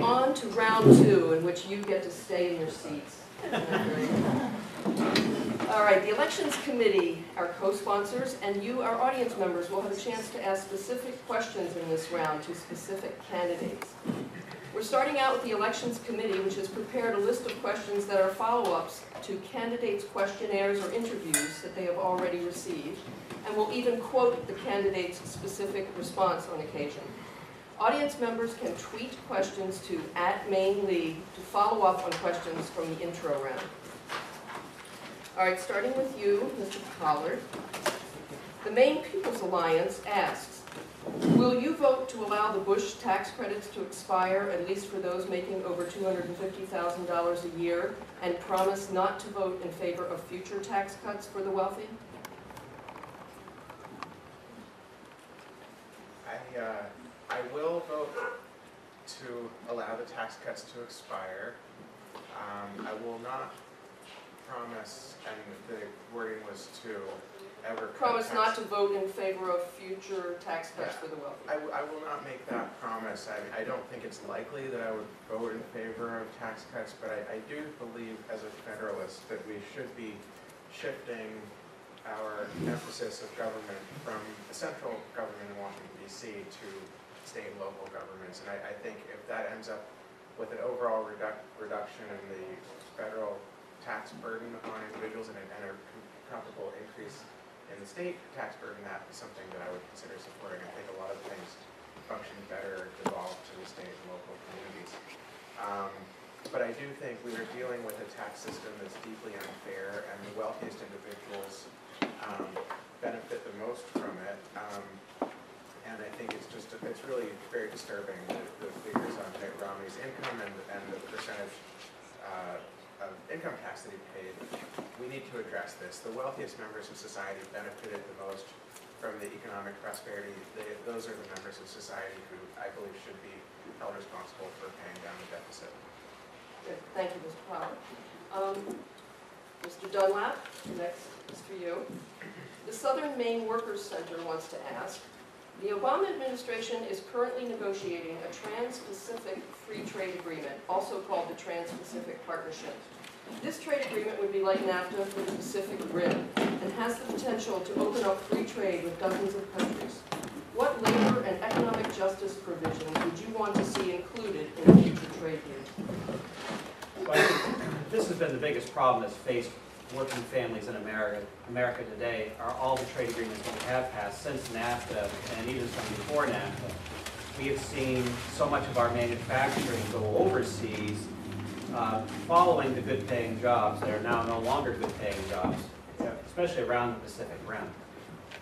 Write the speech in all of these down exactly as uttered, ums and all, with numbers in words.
Okay, on to round two, in which you get to stay in your seats. All right, the Elections Committee are co-sponsors, and you, our audience members, will have a chance to ask specific questions in this round to specific candidates. We're starting out with the Elections Committee, which has prepared a list of questions that are follow-ups to candidates' questionnaires or interviews that they have already received, and will even quote the candidate's specific response on occasion. Audience members can tweet questions to at Maine League to follow up on questions from the intro round. All right, starting with you, Mister Pollard. The Maine People's Alliance asks, will you vote to allow the Bush tax credits to expire, at least for those making over two hundred fifty thousand dollars a year, and promise not to vote in favor of future tax cuts for the wealthy? I, uh, I will vote to allow the tax cuts to expire. Um, I will not promise, and the wording was to ever promise not to vote in favor of future tax cuts yeah. for the wealthy. I, w I will not make that promise. I, I don't think it's likely that I would vote in favor of tax cuts, but I, I do believe as a Federalist that we should be shifting our emphasis of government from the central government in Washington, D C to state and local governments. And I, I think if that ends up with an overall reduc reduction in the federal tax burden on individuals and, and a comparable increase in the state tax burden, that is something that I would consider supporting. I think a lot of things function better devolved to the state and local communities. Um, but I do think we are dealing with a tax system that's deeply unfair, and the wealthiest individuals um, benefit the most from it. Um, and I think it's just, it's really very disturbing, the, the figures on Mitt Romney's income and, and the percentage uh, of income tax that he paid. We need to address this. The wealthiest members of society benefited the most from the economic prosperity. They, those are the members of society who I believe should be held responsible for paying down the deficit. Good. Thank you, Mister Powell. Um, Mister Dunlap, next is for you. The Southern Maine Workers Center wants to ask, the Obama administration is currently negotiating a Trans-Pacific Free Trade Agreement, also called the Trans-Pacific Partnership. This trade agreement would be like NAFTA for the Pacific Rim, and has the potential to open up free trade with dozens of countries. What labor and economic justice provisions would you want to see included in a future trade deal? Well, this has been the biggest problem that's faced working families in America, America today are all the trade agreements that we have passed since NAFTA and even some before NAFTA. We have seen so much of our manufacturing go overseas uh, following the good paying jobs that are now no longer good paying jobs, especially around the Pacific Rim.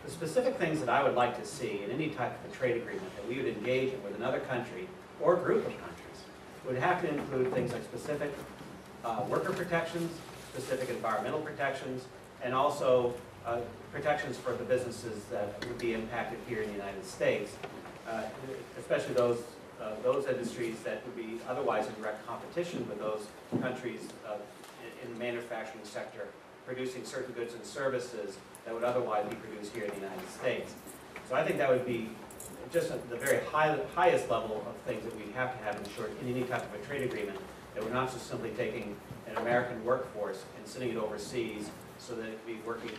The specific things that I would like to see in any type of a trade agreement that we would engage in with another country or group of countries would have to include things like specific uh, worker protections, specific environmental protections, and also uh, protections for the businesses that would be impacted here in the United States, uh, especially those uh, those industries that would be otherwise in direct competition with those countries uh, in the manufacturing sector, producing certain goods and services that would otherwise be produced here in the United States. So I think that would be just a, the very high, highest level of things that we have to have in short in any type of a trade agreement, that we're not just simply taking an American workforce and sending it overseas so that it'd be working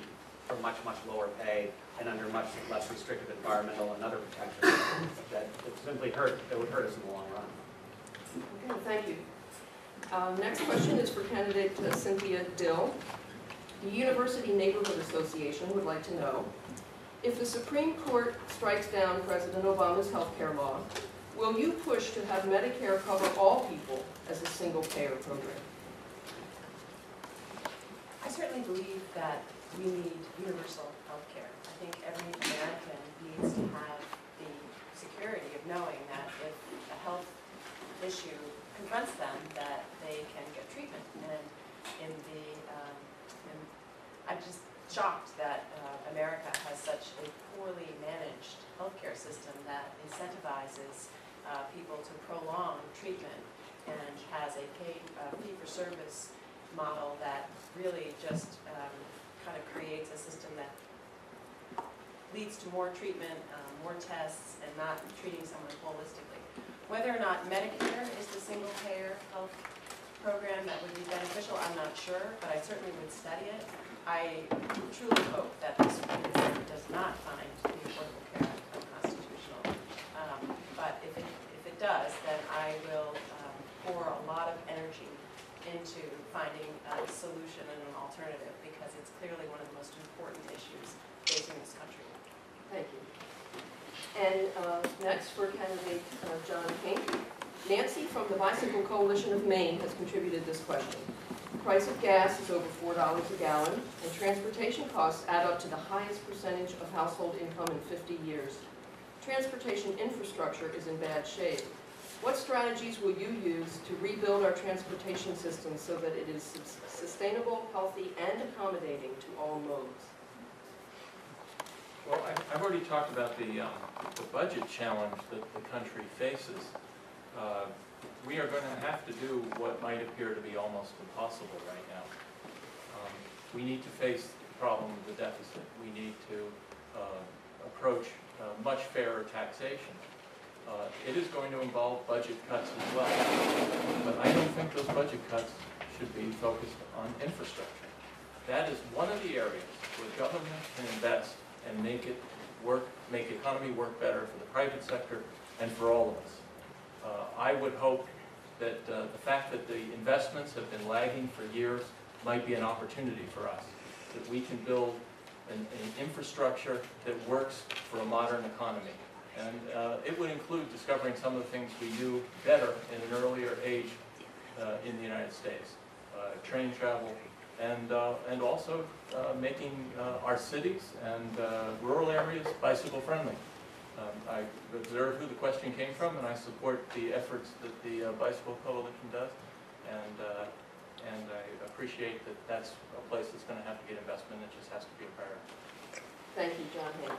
for much, much lower pay and under much less restrictive environmental and other protections that would simply hurt, that would hurt us in the long run. Okay, thank you. Uh, next question is for candidate uh, Cynthia Dill. The University Neighborhood Association would like to know, if the Supreme Court strikes down President Obama's health care law, will you push to have Medicare cover all people as a single-payer program? I certainly believe that we need universal health care. I think every American needs to have the security of knowing that if a health issue confronts them, that they can get treatment. And in the, um, in, I'm just shocked that uh, America has such a poorly managed healthcare system that incentivizes uh, people to prolong treatment and has a paid uh, fee-for-service model that really just um, kind of creates a system that leads to more treatment, um, more tests, and not treating someone holistically. Whether or not Medicare is the health program that would be beneficial, I'm not sure, but I certainly would study it. I truly hope that this does not find the Affordable Care Act unconstitutional. Um, but if it, if it does, then I will um, pour a lot of energy into finding a solution and an alternative, because it's clearly one of the most important issues facing this country. Thank you. And uh, next, we're candidate uh, John King. Nancy from the Bicycle Coalition of Maine has contributed this question. The price of gas is over four dollars a gallon, and transportation costs add up to the highest percentage of household income in fifty years. Transportation infrastructure is in bad shape. What strategies will you use to rebuild our transportation system so that it is sustainable, healthy, and accommodating to all modes? Well, I've already talked about the, um, the budget challenge that the country faces. Uh, we are going to have to do what might appear to be almost impossible right now. Um, we need to face the problem of the deficit. We need to uh, approach uh, much fairer taxation. Uh, it is going to involve budget cuts as well, but I don't think those budget cuts should be focused on infrastructure. That is one of the areas where government can invest and make it work, make the economy work better for the private sector and for all of us. Uh, I would hope that uh, the fact that the investments have been lagging for years might be an opportunity for us, that we can build an, an infrastructure that works for a modern economy. And uh, it would include discovering some of the things we knew better in an earlier age uh, in the United States, uh, train travel, and, uh, and also uh, making uh, our cities and uh, rural areas bicycle friendly. Um, I observe who the question came from, and I support the efforts that the uh, Bicycle Coalition does, and, uh, and I appreciate that that's a place that's going to have to get investment. It just has to be a priority. Thank you, John Hay.